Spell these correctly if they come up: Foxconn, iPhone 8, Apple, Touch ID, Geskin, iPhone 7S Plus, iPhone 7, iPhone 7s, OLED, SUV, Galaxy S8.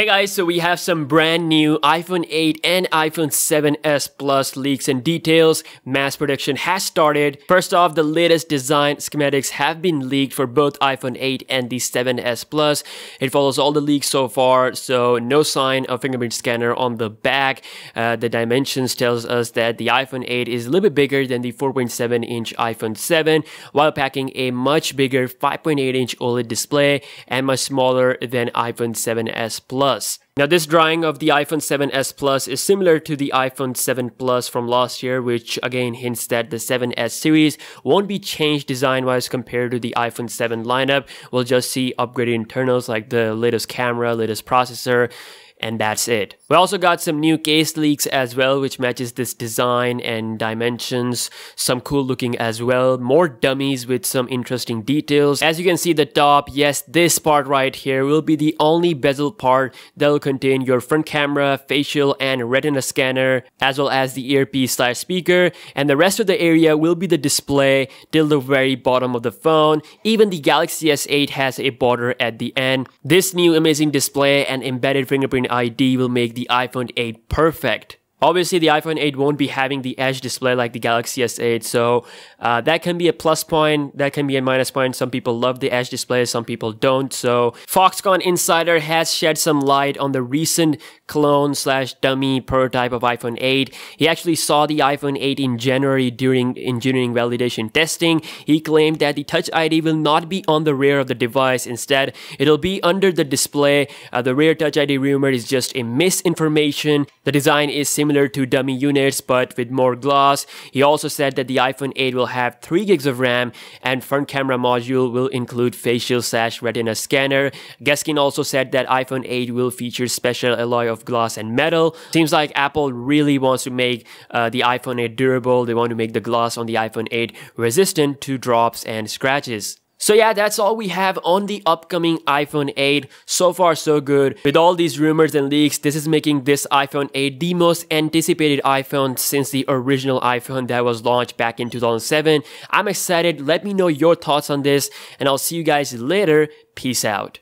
Hey guys, so we have some brand new iPhone 8 and iPhone 7s Plus leaks and details. Mass production has started. First off, the latest design schematics have been leaked for both iPhone 8 and the 7s Plus. It follows all the leaks so far, so no sign of fingerprint scanner on the back. The dimensions tells us that the iPhone 8 is a little bit bigger than the 4.7-inch iPhone 7, while packing a much bigger 5.8-inch OLED display and much smaller than iPhone 7s Plus. Now, this drawing of the iPhone 7s Plus is similar to the iPhone 7 Plus from last year, which again hints that the 7s series won't be changed design-wise compared to the iPhone 7 lineup. We'll just see upgraded internals like the latest camera, latest processor, and that's it. We also got some new case leaks as well, which matches this design and dimensions. Some cool looking as well. More dummies with some interesting details. As you can see the top, yes, this part right here will be the only bezel part that will contain your front camera, facial and retina scanner, as well as the earpiece slash speaker. And the rest of the area will be the display till the very bottom of the phone. Even the Galaxy S8 has a border at the end. This new amazing display and embedded fingerprint ID will make the iPhone 8 perfect. Obviously, the iPhone 8 won't be having the edge display like the Galaxy S8, so that can be a plus point, that can be a minus point. Some people love the edge display, some people don't. So Foxconn Insider has shed some light on the recent clone slash dummy prototype of iPhone 8. He actually saw the iPhone 8 in January during engineering validation testing. He claimed that the Touch ID will not be on the rear of the device. Instead, it'll be under the display. The rear Touch ID rumor is just a misinformation. The design is similar to dummy units but with more gloss. He also said that the iPhone 8 will have 3 gigs of RAM and front camera module will include facial slash retina scanner. Geskin also said that iPhone 8 will feature special alloy of glass and metal. Seems like Apple really wants to make the iPhone 8 durable. They want to make the glass on the iPhone 8 resistant to drops and scratches. So yeah, that's all we have on the upcoming iPhone 8. So far, so good. With all these rumors and leaks, this is making this iPhone 8 the most anticipated iPhone since the original iPhone that was launched back in 2007. I'm excited. Let me know your thoughts on this, and I'll see you guys later. Peace out.